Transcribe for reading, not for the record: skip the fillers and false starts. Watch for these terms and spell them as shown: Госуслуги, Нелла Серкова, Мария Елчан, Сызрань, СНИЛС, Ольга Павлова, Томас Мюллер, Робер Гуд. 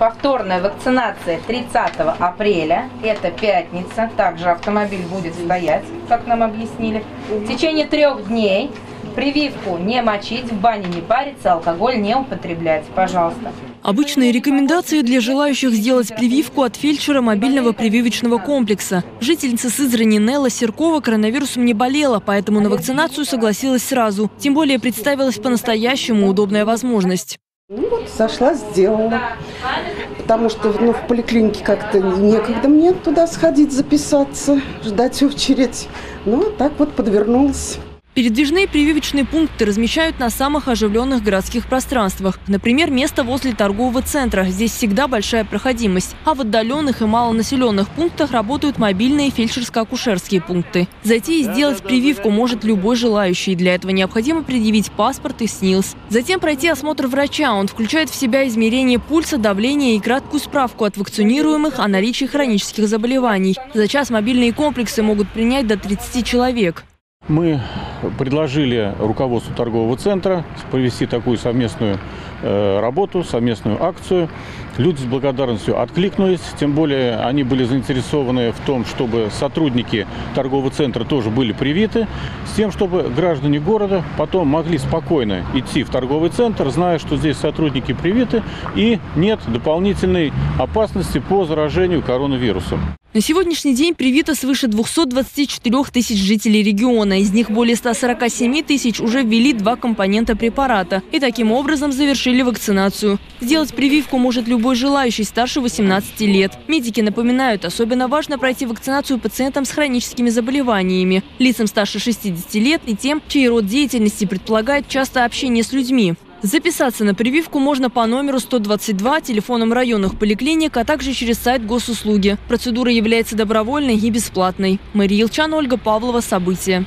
Повторная вакцинация 30 апреля, это пятница, также автомобиль будет стоять, как нам объяснили. В течение 3 дней прививку не мочить, в бане не париться, алкоголь не употреблять, пожалуйста. Обычные рекомендации для желающих сделать прививку от фельдшера мобильного прививочного комплекса. Жительница Сызрани Нелла Серкова коронавирусом не болела, поэтому на вакцинацию согласилась сразу. Тем более представилась по-настоящему удобная возможность. Ну вот, сошла, сделала. Потому что в поликлинике как-то некогда мне туда сходить, записаться, ждать очередь. Ну, так вот подвернулась. Передвижные прививочные пункты размещают на самых оживленных городских пространствах. Например, место возле торгового центра. Здесь всегда большая проходимость. А в отдаленных и малонаселенных пунктах работают мобильные фельдшерско-акушерские пункты. Зайти и сделать прививку может любой желающий. Для этого необходимо предъявить паспорт и СНИЛС. Затем пройти осмотр врача. Он включает в себя измерение пульса, давления и краткую справку от вакцинируемых о наличии хронических заболеваний. За час мобильные комплексы могут принять до 30 человек. Мы предложили руководству торгового центра провести такую совместную работу, совместную акцию. Люди с благодарностью откликнулись, тем более они были заинтересованы в том, чтобы сотрудники торгового центра тоже были привиты, с тем, чтобы граждане города потом могли спокойно идти в торговый центр, зная, что здесь сотрудники привиты и нет дополнительной опасности по заражению коронавирусом. На сегодняшний день привито свыше 224 тысяч жителей региона. Из них более 147 тысяч уже ввели 2 компонента препарата и таким образом завершили вакцинацию. Сделать прививку может любой желающий старше 18 лет. Медики напоминают, особенно важно пройти вакцинацию пациентам с хроническими заболеваниями, лицам старше 60 лет и тем, чей род деятельности предполагает частое общение с людьми. Записаться на прививку можно по номеру 122, телефонам районных поликлиник, а также через сайт Госуслуги. Процедура является добровольной и бесплатной. Мария Елчан, Ольга Павлова, события.